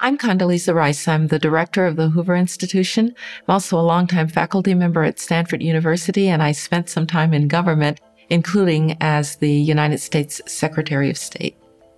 I'm Condoleezza Rice. I'm the director of the Hoover Institution. I'm also a longtime faculty member at Stanford University, and I spent some time in government, including as the United States Secretary of State.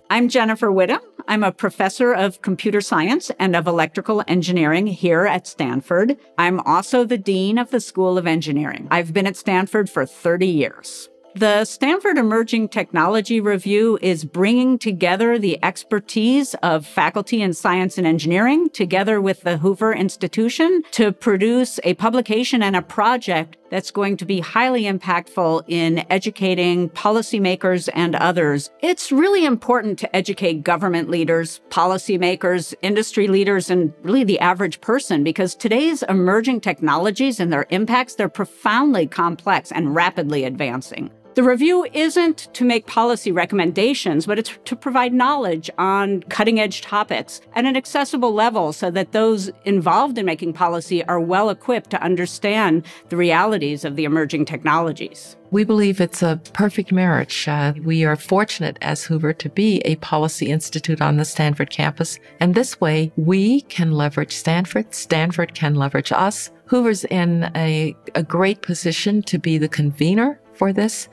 I'm Jennifer Widom. I'm a professor of computer science and of electrical engineering here at Stanford. I'm also the dean of the School of Engineering. I've been at Stanford for 30 years. The Stanford Emerging Technology Review is bringing together the expertise of faculty in science and engineering together with the Hoover Institution to produce a publication and a project that's going to be highly impactful in educating policymakers and others. It's really important to educate government leaders, policymakers, industry leaders, and really the average person, because today's emerging technologies and their impacts, they're profoundly complex and rapidly advancing. The review isn't to make policy recommendations, but it's to provide knowledge on cutting-edge topics at an accessible level so that those involved in making policy are well-equipped to understand the realities of the emerging technologies. We believe it's a perfect marriage. We are fortunate as Hoover to be a policy institute on the Stanford campus, and this way we can leverage Stanford, Stanford can leverage us. Hoover's in a great position to be the convener for this,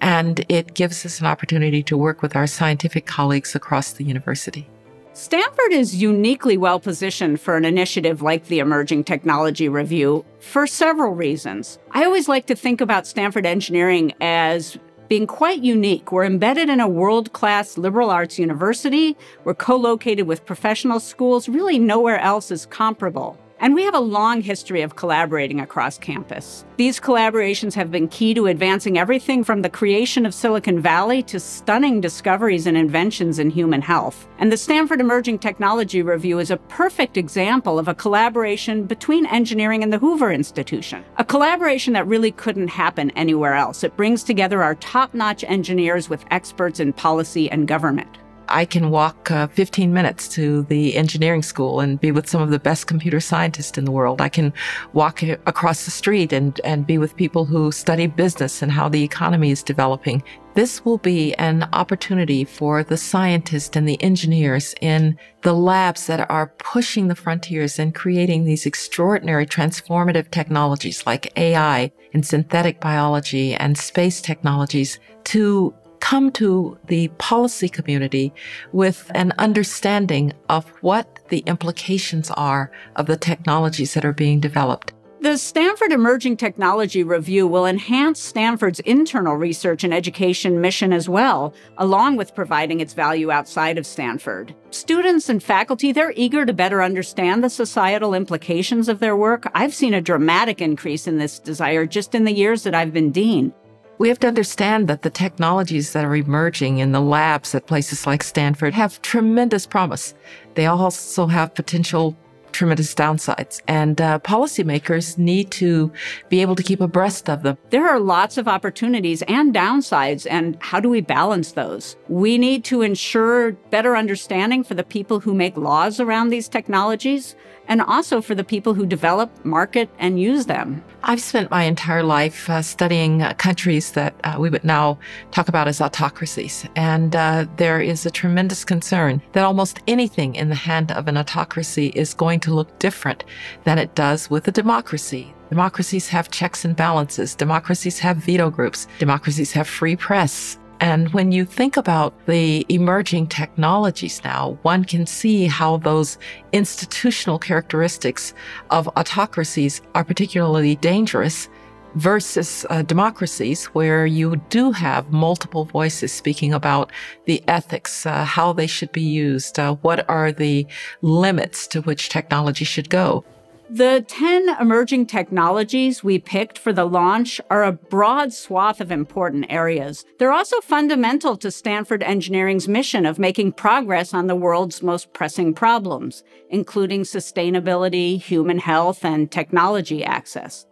and it gives us an opportunity to work with our scientific colleagues across the university. Stanford is uniquely well-positioned for an initiative like the Emerging Technology Review for several reasons. I always like to think about Stanford engineering as being quite unique. We're embedded in a world-class liberal arts university. We're co-located with professional schools. Really nowhere else is comparable. And we have a long history of collaborating across campus. These collaborations have been key to advancing everything from the creation of Silicon Valley to stunning discoveries and inventions in human health. And the Stanford Emerging Technology Review is a perfect example of a collaboration between engineering and the Hoover Institution, a collaboration that really couldn't happen anywhere else. It brings together our top-notch engineers with experts in policy and government. I can walk 15 minutes to the engineering school and be with some of the best computer scientists in the world. I can walk across the street and be with people who study business and how the economy is developing. This will be an opportunity for the scientists and the engineers in the labs that are pushing the frontiers and creating these extraordinary transformative technologies like AI and synthetic biology and space technologies to come to the policy community with an understanding of what the implications are of the technologies that are being developed. The Stanford Emerging Technology Review will enhance Stanford's internal research and education mission as well, along with providing its value outside of Stanford. Students and faculty, they're eager to better understand the societal implications of their work. I've seen a dramatic increase in this desire just in the years that I've been dean. We have to understand that the technologies that are emerging in the labs at places like Stanford have tremendous promise. They also have potential tremendous downsides, and policymakers need to be able to keep abreast of them. There are lots of opportunities and downsides, and how do we balance those? We need to ensure better understanding for the people who make laws around these technologies, and also for the people who develop, market, and use them. I've spent my entire life studying countries that we would now talk about as autocracies, and there is a tremendous concern that almost anything in the hand of an autocracy is going to look different than it does with a democracy. Democracies have checks and balances. Democracies have veto groups. Democracies have free press. And when you think about the emerging technologies now, one can see how those institutional characteristics of autocracies are particularly dangerous versus democracies, where you do have multiple voices speaking about the ethics, how they should be used, what are the limits to which technology should go. The 10 emerging technologies we picked for the launch are a broad swath of important areas. They're also fundamental to Stanford Engineering's mission of making progress on the world's most pressing problems, including sustainability, human health, and technology access.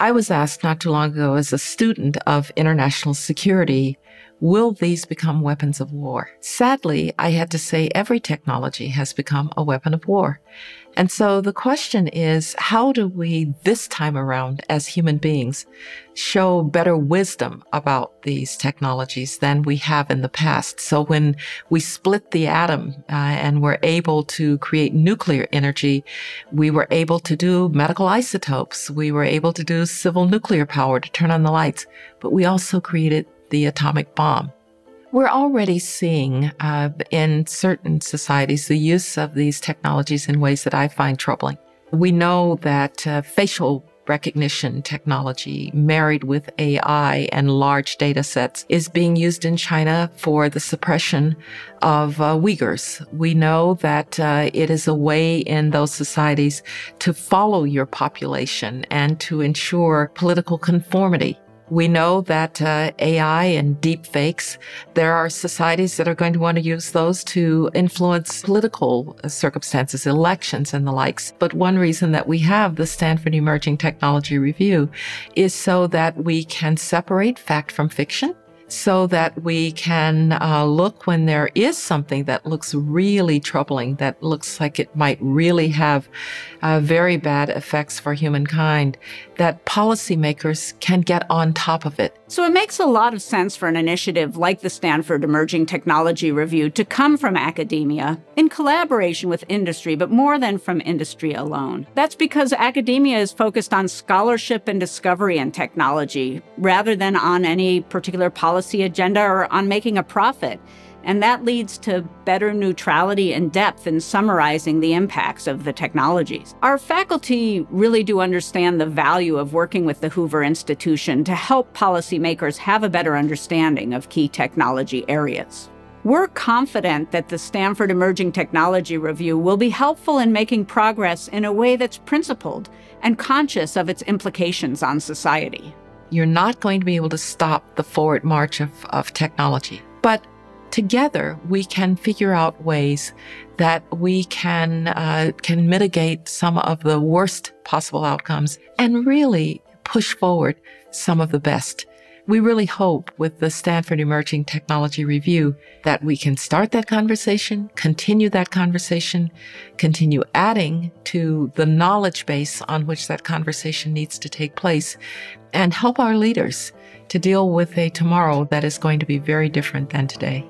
I was asked not too long ago as a student of international security, will these become weapons of war? Sadly, I had to say every technology has become a weapon of war. And so the question is, how do we this time around as human beings show better wisdom about these technologies than we have in the past? So when we split the atom and were able to create nuclear energy, we were able to do medical isotopes. We were able to do civil nuclear power to turn on the lights, but we also created the atomic bomb. We're already seeing in certain societies the use of these technologies in ways that I find troubling. We know that facial recognition technology married with AI and large data sets is being used in China for the suppression of Uyghurs. We know that it is a way in those societies to follow your population and to ensure political conformity. We know that AI and deep fakes, there are societies that are going to want to use those to influence political circumstances, elections and the likes. But one reason that we have the Stanford Emerging Technology Review is so that we can separate fact from fiction, so that we can look when there is something that looks really troubling, that looks like it might really have very bad effects for humankind, that policymakers can get on top of it. So it makes a lot of sense for an initiative like the Stanford Emerging Technology Review to come from academia in collaboration with industry, but more than from industry alone. That's because academia is focused on scholarship and discovery in technology rather than on any particular policy agenda or on making a profit. And that leads to better neutrality and depth in summarizing the impacts of the technologies. Our faculty really do understand the value of working with the Hoover Institution to help policymakers have a better understanding of key technology areas. We're confident that the Stanford Emerging Technology Review will be helpful in making progress in a way that's principled and conscious of its implications on society. You're not going to be able to stop the forward march of technology, but together, we can figure out ways that we can mitigate some of the worst possible outcomes and really push forward some of the best. We really hope with the Stanford Emerging Technology Review that we can start that conversation, continue that conversation, continue adding to the knowledge base on which that conversation needs to take place, and help our leaders to deal with a tomorrow that is going to be very different than today.